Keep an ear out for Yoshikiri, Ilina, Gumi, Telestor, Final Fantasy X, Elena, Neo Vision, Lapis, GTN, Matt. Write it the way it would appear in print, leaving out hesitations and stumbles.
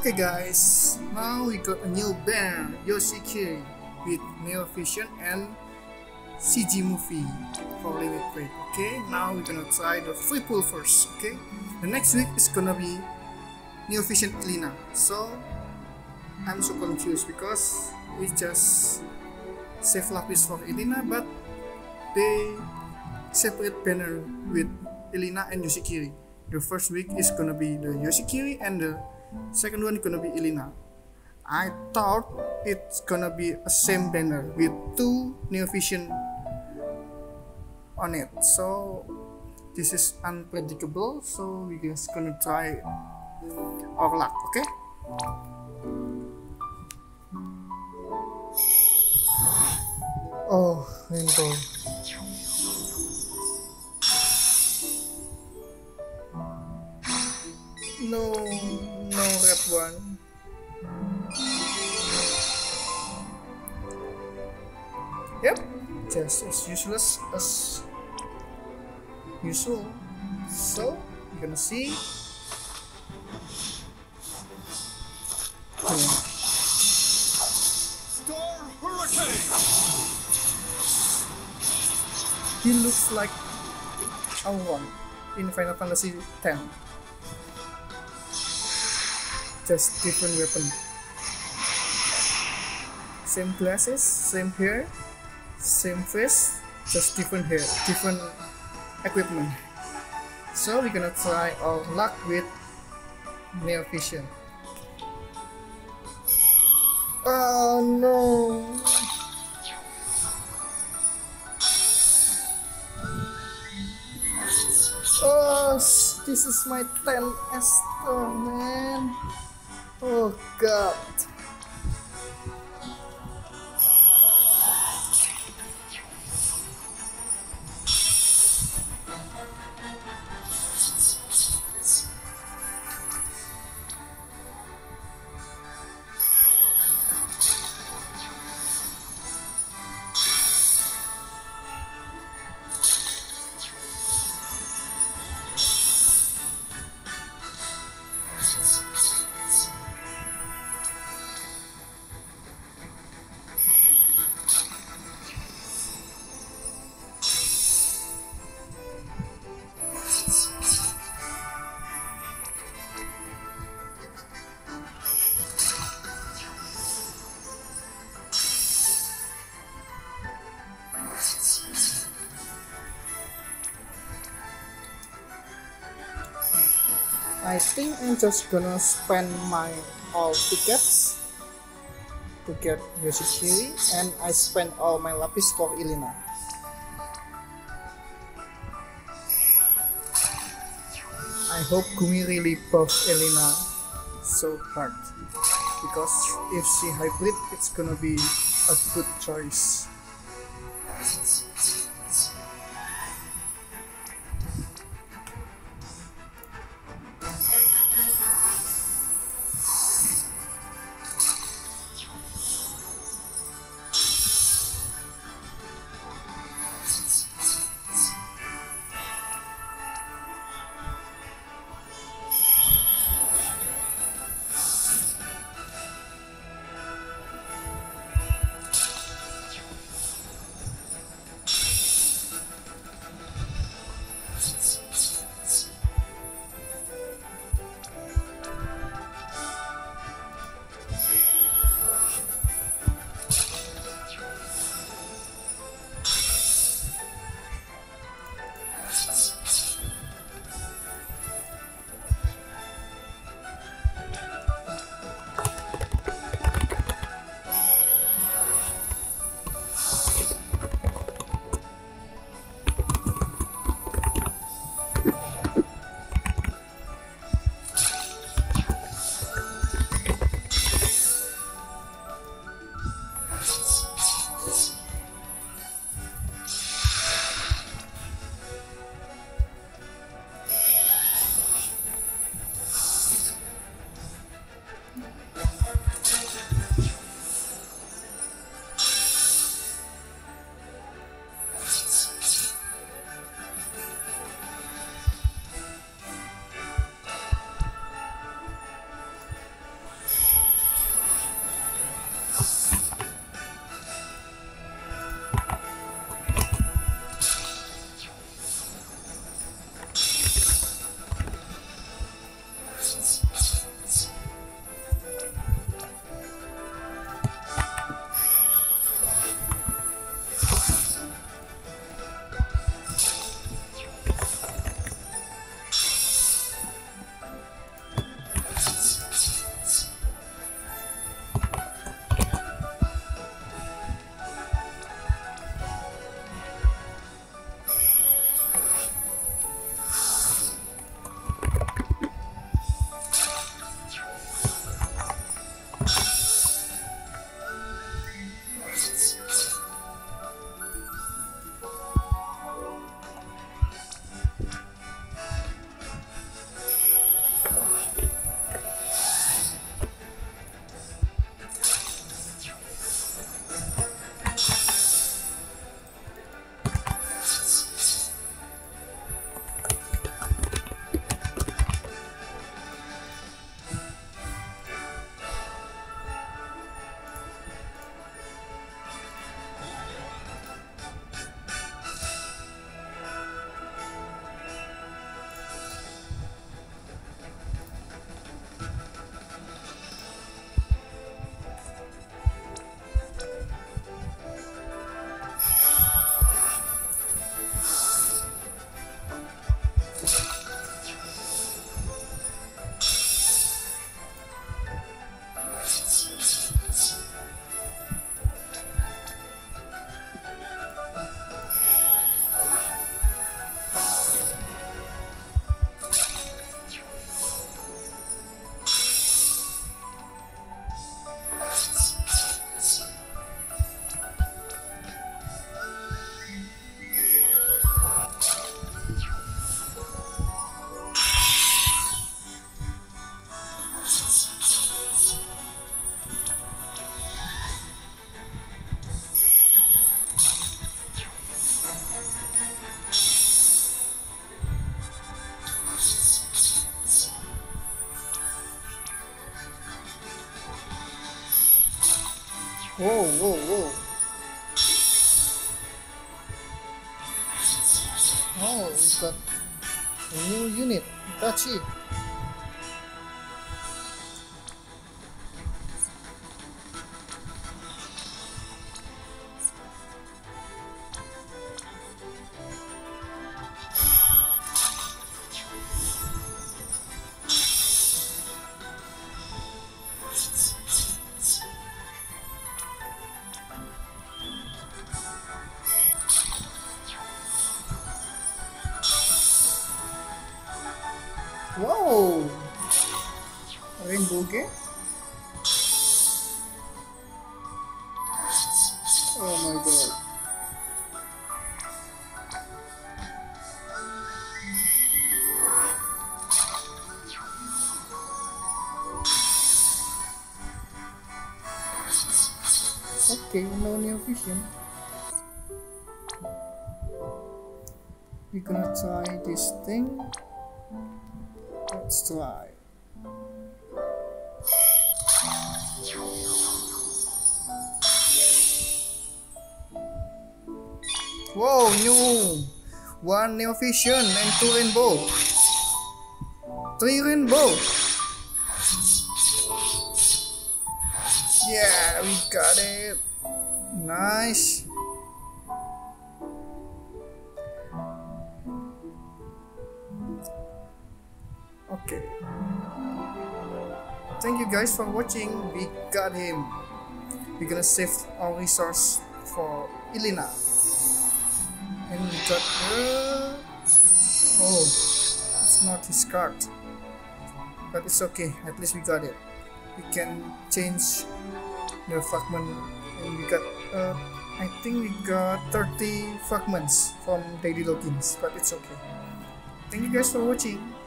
Okay guys, now we got a new band, Yoshikiri, with Neo Vision and CG movie for limit break. Okay, now we're gonna try the free pull first. Okay, the next week is gonna be Neo Vision Elena. So I'm so confused because we just save Lapis for Elena, but they separate banner with Elena and Yoshikiri. The first week is gonna be the Yoshikiri and the second one gonna be Elena. I thought it's gonna be a same banner with two Neo Vision on it, so this is unpredictable, so we just gonna try our luck. Okay, oh rainbow. No red one. Yep, just as useless as usual. So you're gonna see. Storm Hurricane. He looks like Aurora in Final Fantasy X. Just different weapon. Same glasses, same hair, same face, just different hair, different equipment. So we're gonna try our luck with Neo Vision. Oh no! Oh, this is my Telestor, man. Oh god. I think I'm just gonna spend my all tickets to get Yoshikiri, and I spend all my Lapis for Ilina. I hope Gumi really buffs Elena so hard, because if she hybrid, it's gonna be a good choice. Whoa. Oh, we got a new unit. That's it. Okay, no Neo Vision. We're gonna try this thing. Let's try. Whoa, new! 1 Neo Vision and 2 rainbow. 3 rainbow. Yeah, we got it. Nice. Okay. Thank you guys for watching. We got him. We're gonna save our resource for Ilina. And we got her. Oh, it's not his card. But it's okay. At least we got it. We can change the fragment. And we got I think we got 30 fragments from daily logins, but it's okay. Thank you guys for watching.